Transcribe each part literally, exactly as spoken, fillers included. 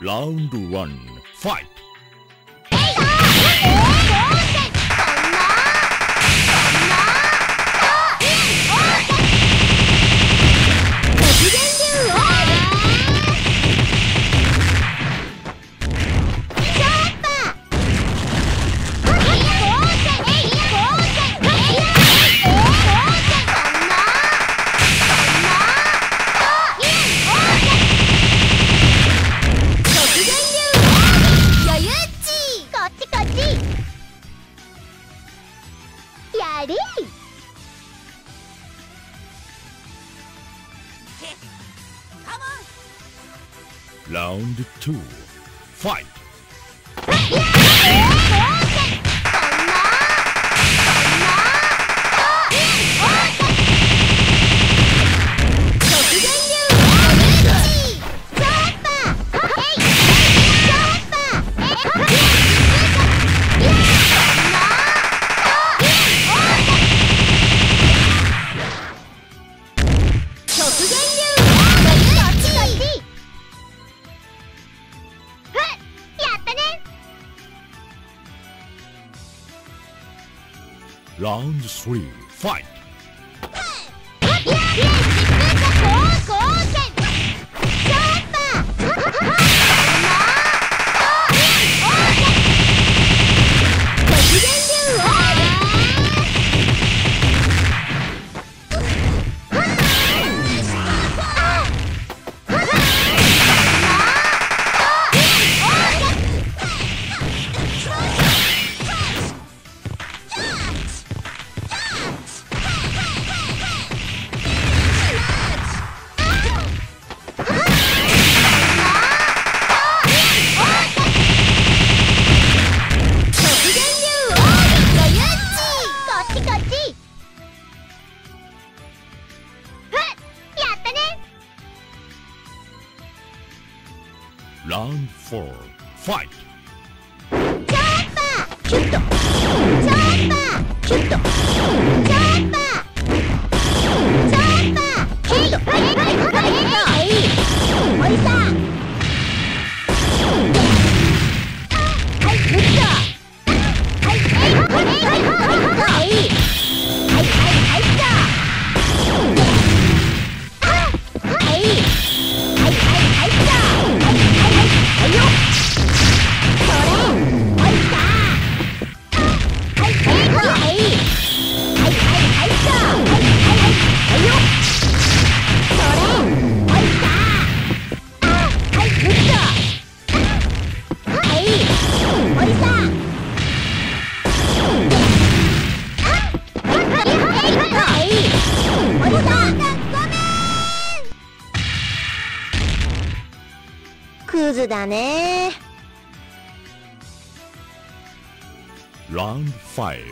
Round one, fight! Round two, fight! Round three, fight! Round four, fight! Round five,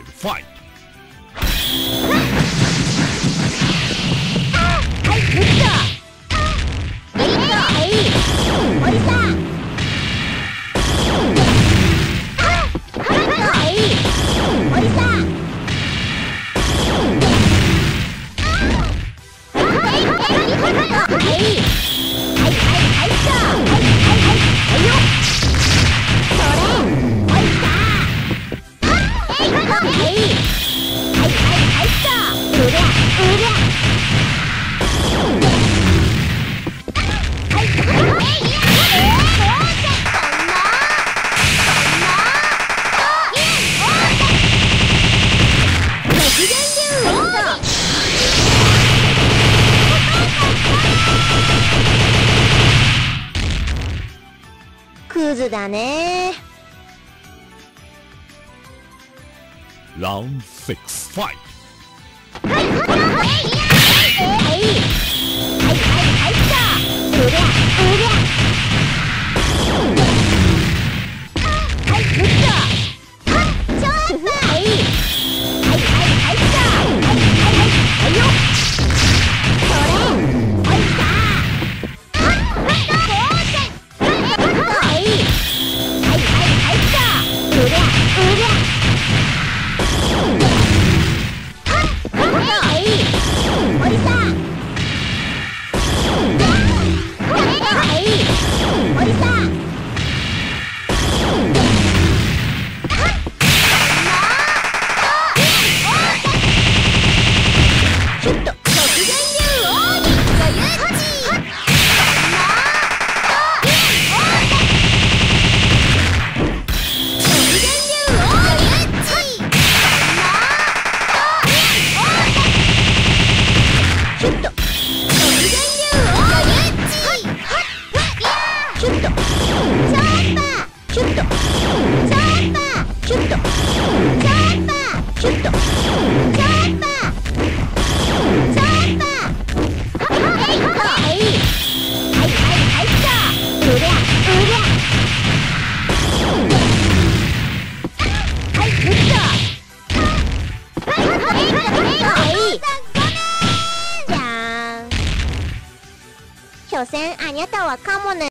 fight! Round six, fight! Hey! 所詮あなたはカモな